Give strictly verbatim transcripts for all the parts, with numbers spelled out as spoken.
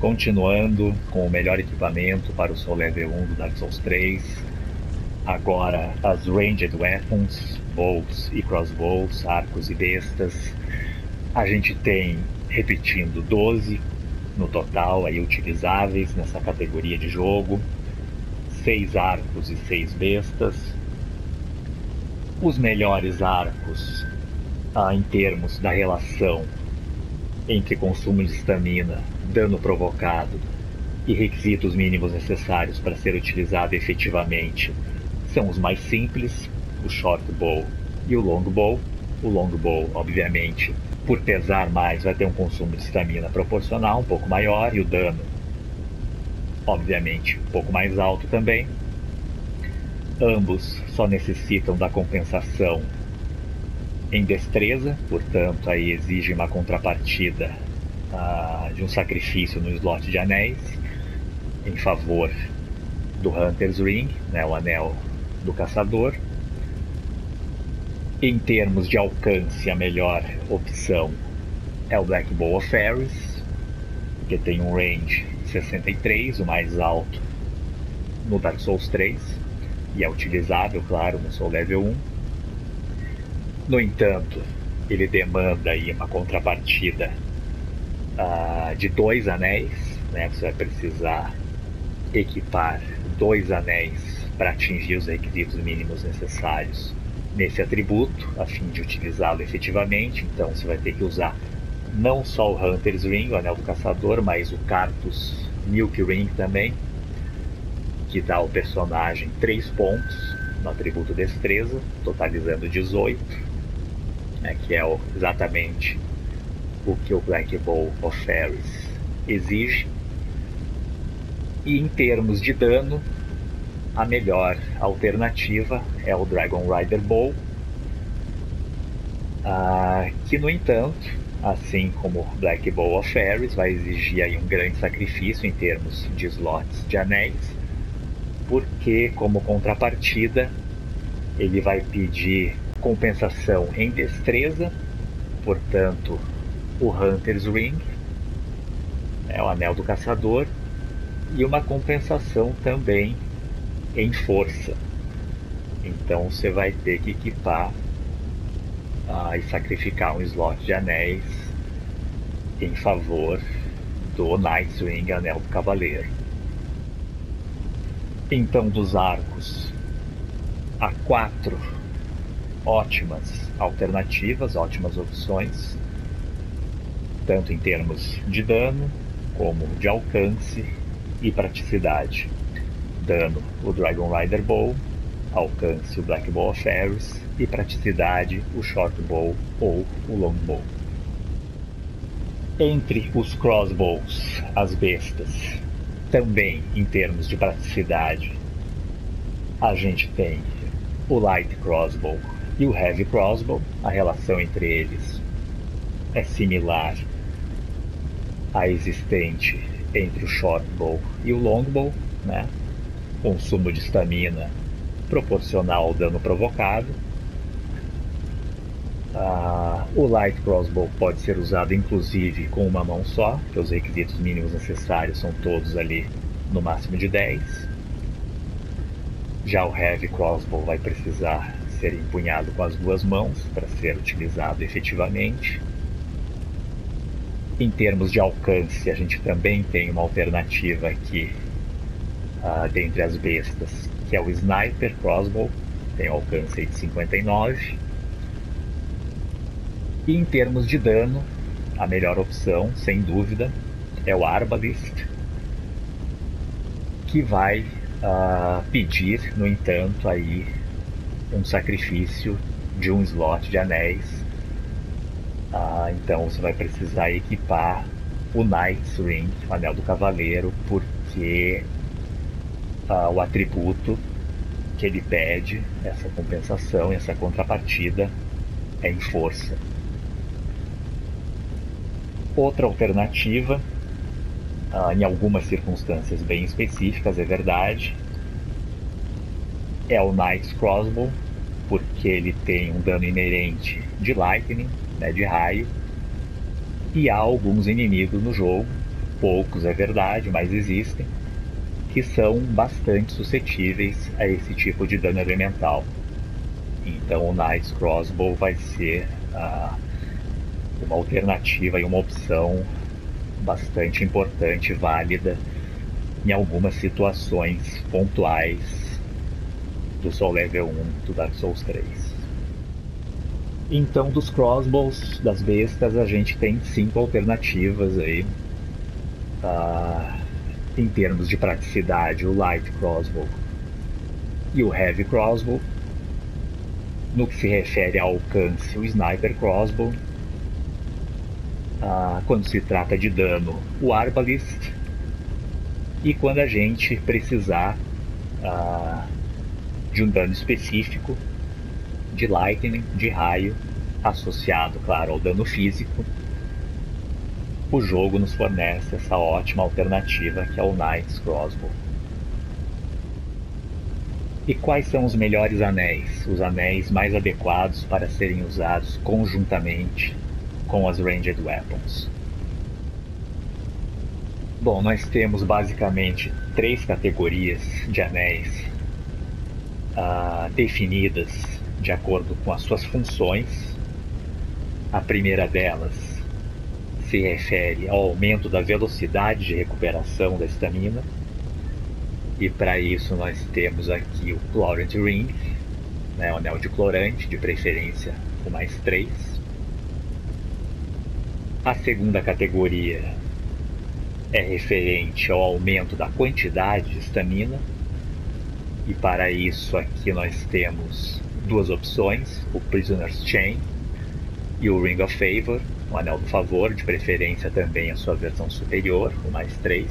Continuando com o melhor equipamento para o Soul Level um do Dark Souls três, agora as Ranged Weapons, bows e crossbows, arcos e bestas. A gente tem, repetindo, doze no total aí utilizáveis nessa categoria de jogo, seis arcos e seis bestas. Os melhores arcos ah, em termos da relação entre consumo de estamina, dano provocado e requisitos mínimos necessários para ser utilizado efetivamente são os mais simples, o Short Bow e o Long Bow. O Long Bow, obviamente, por pesar mais, vai ter um consumo de estamina proporcional um pouco maior e o dano, obviamente, um pouco mais alto também. Ambos só necessitam da compensação em destreza, portanto, aí exige uma contrapartida Uh, de um sacrifício no slot de anéis em favor do Hunter's Ring, né, o anel do caçador. Em termos de alcance, a melhor opção é o Black Bow of Aers, que tem um range sessenta e três, o mais alto no Dark Souls três, e é utilizável, claro, no Soul Level um. No entanto, ele demanda aí uma contrapartida Uh, de dois anéis, né? Você vai precisar equipar dois anéis para atingir os requisitos mínimos necessários nesse atributo, a fim de utilizá-lo efetivamente. Então você vai ter que usar não só o Hunter's Ring, o anel do caçador, mas o Carthus Milkring também, que dá ao personagem três pontos no atributo destreza, totalizando dezoito, né? Que é exatamente o que o Black Bow of Pharis exige. E em termos de dano, a melhor alternativa é o Dragon Rider Bow, ah, que no entanto, assim como o Black Bow of Pharis, vai exigir aí um grande sacrifício em termos de slots de anéis, porque como contrapartida ele vai pedir compensação em destreza, portanto o Hunter's Ring, né, o anel do caçador, e uma compensação também em força. Então você vai ter que equipar ah, e sacrificar um slot de anéis em favor do Knight's Ring, anel do cavaleiro. Então, dos arcos, há quatro ótimas alternativas, ótimas opções, tanto em termos de dano, como de alcance e praticidade. Dano, o Dragon Rider Bow, alcance, o Black Bow of Aers, e praticidade, o Short Bow ou o Long Bow. Entre os crossbows, as bestas, também em termos de praticidade, a gente tem o Light Crossbow e o Heavy Crossbow. A relação entre eles é similar a existente entre o Short Bow e o Long Bow, né? Consumo de estamina proporcional ao dano provocado. Ah, o Light Crossbow pode ser usado inclusive com uma mão só, porque os requisitos mínimos necessários são todos ali no máximo de dez. Já o Heavy Crossbow vai precisar ser empunhado com as duas mãos para ser utilizado efetivamente. Em termos de alcance, a gente também tem uma alternativa aqui, uh, dentre as bestas, que é o Sniper Crossbow, tem um alcance de cinquenta e nove. E em termos de dano, a melhor opção, sem dúvida, é o Arbalest, que vai uh, pedir, no entanto, aí, um sacrifício de um slot de anéis. Ah, então você vai precisar equipar o Knight's Ring, o anel do cavaleiro, porque ah, o atributo que ele pede, essa compensação, essa contrapartida, é em força. Outra alternativa, ah, em algumas circunstâncias bem específicas, é verdade, é o Knight's Crossbow, porque ele tem um dano inerente de Lightning, né, de raio, e há alguns inimigos no jogo poucos, é verdade, mas existem, que são bastante suscetíveis a esse tipo de dano elemental. Então o Knight's Crossbow vai ser ah, uma alternativa e uma opção bastante importante, válida em algumas situações pontuais do Soul Level um do Dark Souls três. Então dos crossbows, das bestas, a gente tem cinco alternativas aí. Ah, em termos de praticidade, o Light Crossbow e o Heavy Crossbow. No que se refere ao alcance, o Sniper Crossbow. Ah, quando se trata de dano, o Arbalest. E quando a gente precisar ah, de um dano específico, de lightning, de raio, associado, claro, ao dano físico, o jogo nos fornece essa ótima alternativa que é o Knight's Crossbow. E quais são os melhores anéis? Os anéis mais adequados para serem usados conjuntamente com as Ranged Weapons. Bom, nós temos basicamente três categorias de anéis uh, definidas de acordo com as suas funções. A primeira delas se refere ao aumento da velocidade de recuperação da estamina. E para isso nós temos aqui o Chloranthy Ring, né, o anel de Chloranthy, de preferência com mais três. A segunda categoria é referente ao aumento da quantidade de estamina. E para isso aqui nós temos duas opções, o Prisoner's Chain e o Ring of Favor, o anel do favor, de preferência também a sua versão superior, com mais três.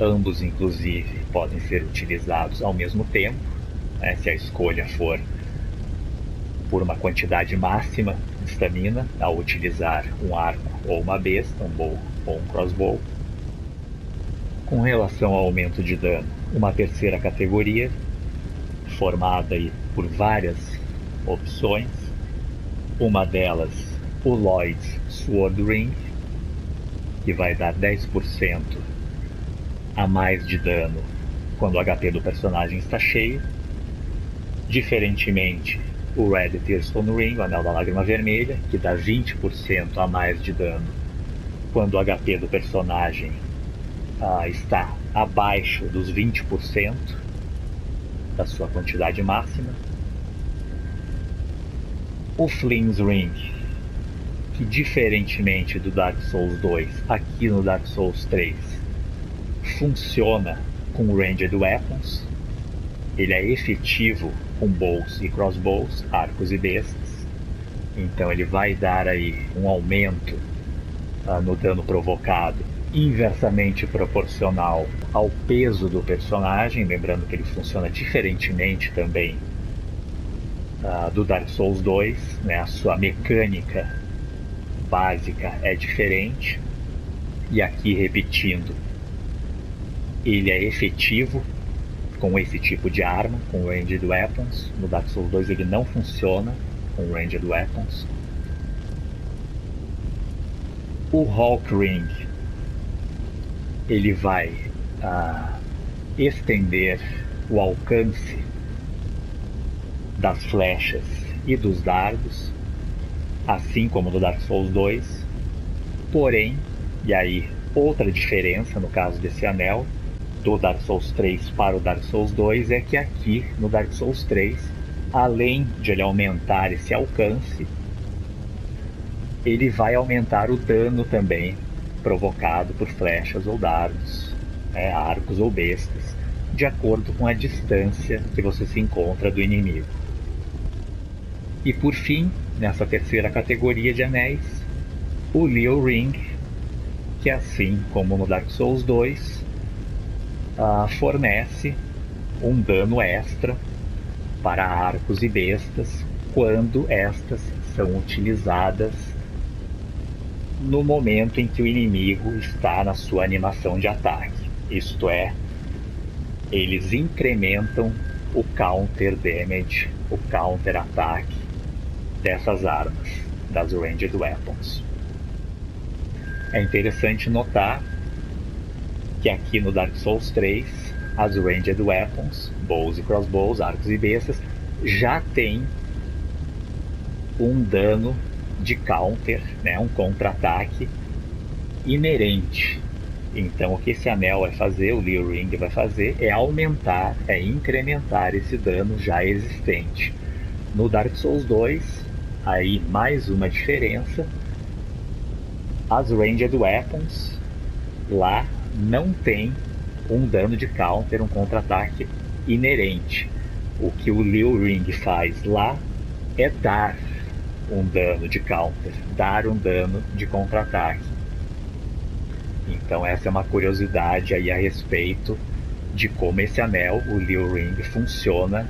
Ambos, inclusive, podem ser utilizados ao mesmo tempo, né, se a escolha for por uma quantidade máxima de estamina, ao utilizar um arco ou uma besta, um bow ou um crossbow. Com relação ao aumento de dano, uma terceira categoria, formada aí por várias opções, uma delas o Lloyd's Sword Ring, que vai dar dez por cento a mais de dano quando o H P do personagem está cheio. Diferentemente, o Red Tearstone Ring, o anel da lágrima vermelha, que dá vinte por cento a mais de dano quando o H P do personagem ah, está abaixo dos vinte por cento da sua quantidade máxima. O Flynn's Ring, que diferentemente do Dark Souls dois, aqui no Dark Souls três funciona com Ranged Weapons. Ele é efetivo com bows e crossbows, arcos e bestas. Então ele vai dar aí um aumento ah, no dano provocado, inversamente proporcional ao peso do personagem. Lembrando que ele funciona diferentemente também ah, do Dark Souls dois, né? A sua mecânica básica é diferente. E aqui, repetindo, ele é efetivo com esse tipo de arma, com Ranged Weapons. No Dark Souls dois ele não funciona com Ranged Weapons. O Hawk Ring, ele vai ah, estender o alcance das flechas e dos dardos, assim como no Dark Souls dois. Porém, e aí outra diferença no caso desse anel, do Dark Souls três para o Dark Souls dois, é que aqui no Dark Souls três, além de ele aumentar esse alcance, ele vai aumentar o dano também provocado por flechas ou dardos, né, arcos ou bestas, de acordo com a distância que você se encontra do inimigo. E por fim, nessa terceira categoria de anéis, o Leo Ring, que assim como no Dark Souls dois, Uh, fornece um dano extra para arcos e bestas quando estas são utilizadas no momento em que o inimigo está na sua animação de ataque. Isto é, eles incrementam o counter damage, o counter ataque dessas armas, das Ranged Weapons. É interessante notar que aqui no Dark Souls três, as Ranged Weapons, bows e crossbows, arcos e bestas, já tem um dano de counter, né, um contra-ataque inerente. Então o que esse anel vai fazer, o Leo Ring vai fazer, é aumentar, é incrementar esse dano já existente. No Dark Souls dois, aí mais uma diferença, as Ranged Weapons lá não tem um dano de counter, um contra-ataque inerente. O que o Leo Ring faz lá é dar um dano de counter, dar um dano de contra-ataque. Então essa é uma curiosidade aí a respeito de como esse anel, o Leo Ring, funciona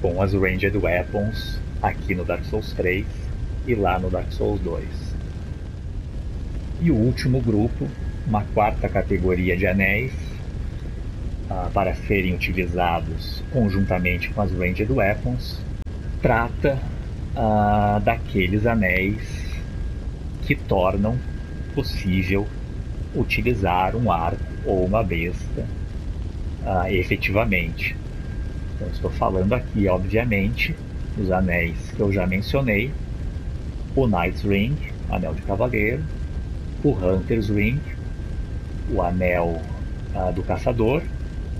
com as Ranged Weapons aqui no Dark Souls três e lá no Dark Souls dois. E o último grupo, uma quarta categoria de anéis, ah, para serem utilizados conjuntamente com as Ranged Weapons, trata ah, daqueles anéis que tornam possível utilizar um arco ou uma besta ah, efetivamente. Então, estou falando aqui, obviamente, dos anéis que eu já mencionei, o Knight's Ring, anel de cavaleiro, o Hunter's Ring, o anel ah, do caçador,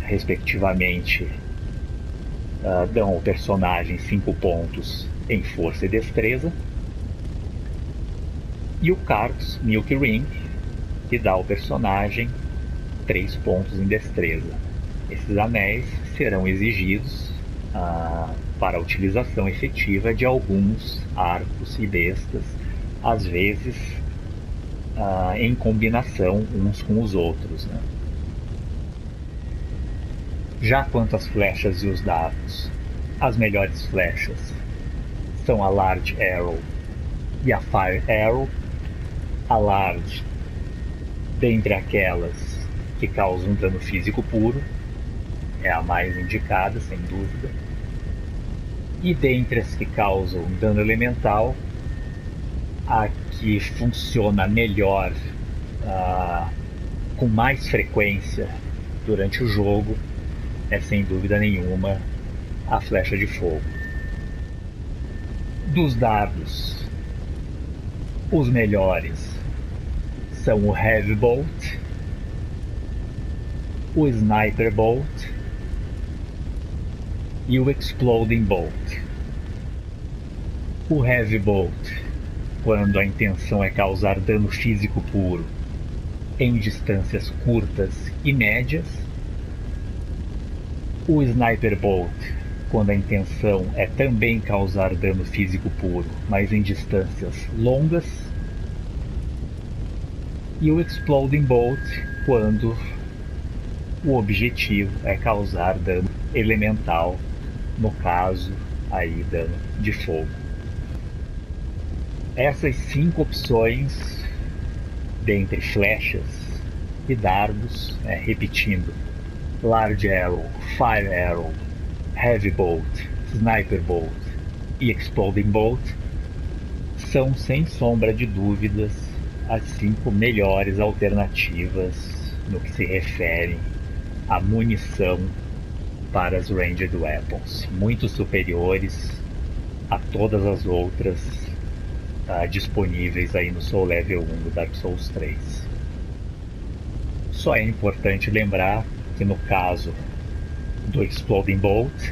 respectivamente ah, dão ao personagem cinco pontos em força e destreza, e o Carthus Milkring, que dá ao personagem três pontos em destreza. Esses anéis serão exigidos ah, para a utilização efetiva de alguns arcos e bestas, às vezes ah, em combinação uns com os outros, né? Já quanto às flechas e os dados, as melhores flechas são a Large Arrow e a Fire Arrow. A Large, dentre aquelas que causam um dano físico puro, é a mais indicada, sem dúvida. E dentre as que causam um dano elemental, a que funciona melhor, uh, com mais frequência durante o jogo, é sem dúvida nenhuma a flecha de fogo. Dos dardos, os melhores são o Heavy Bolt, o Sniper Bolt e o Exploding Bolt. O Heavy Bolt, quando a intenção é causar dano físico puro em distâncias curtas e médias. O Sniper Bolt, quando a intenção é também causar dano físico puro, mas em distâncias longas. E o Exploding Bolt, quando o objetivo é causar dano elemental, no caso aí dano de fogo. Essas cinco opções, dentre flechas e dardos, né, repetindo, Large Arrow, Fire Arrow, Heavy Bolt, Sniper Bolt e Exploding Bolt, são sem sombra de dúvidas as cinco melhores alternativas no que se refere à munição para as Ranged Weapons, muito superiores a todas as outras uh, disponíveis aí no Soul Level um do Dark Souls três. Só é importante lembrar que no caso do Exploding Bolt,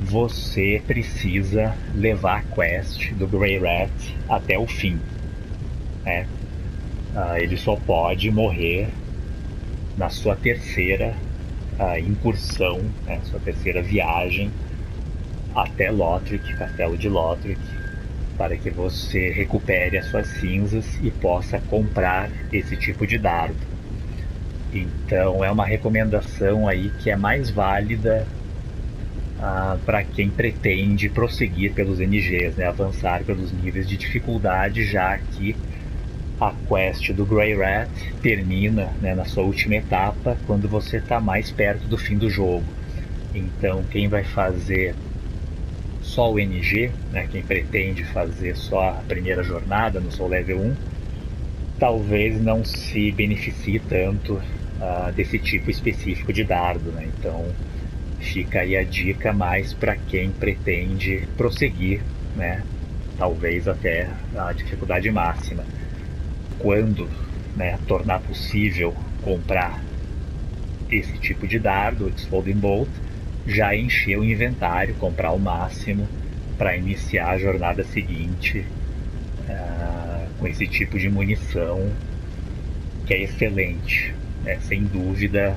você precisa levar a quest do Greirat até o fim. É, ah, ele só pode morrer na sua terceira ah, incursão, né, sua terceira viagem até Lothric, Castelo de Lothric, para que você recupere as suas cinzas e possa comprar esse tipo de dardo. Então é uma recomendação aí que é mais válida ah, para quem pretende prosseguir pelos N Gs, né, avançar pelos níveis de dificuldade, já que a quest do Greirat termina, né, na sua última etapa, quando você está mais perto do fim do jogo. Então quem vai fazer só o N G, né, quem pretende fazer só a primeira jornada no Soul Level um, talvez não se beneficie tanto uh, desse tipo específico de dardo, né? Então fica aí a dica mais para quem pretende prosseguir, né? Talvez até a dificuldade máxima, quando, né, tornar possível comprar esse tipo de dardo, o Exploding Bolt, já encher o inventário, comprar o máximo para iniciar a jornada seguinte uh, com esse tipo de munição, que é excelente, é sem dúvida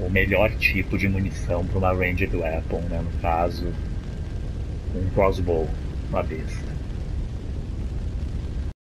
o melhor tipo de munição para uma ranged weapon, né? No caso um crossbow, uma besta.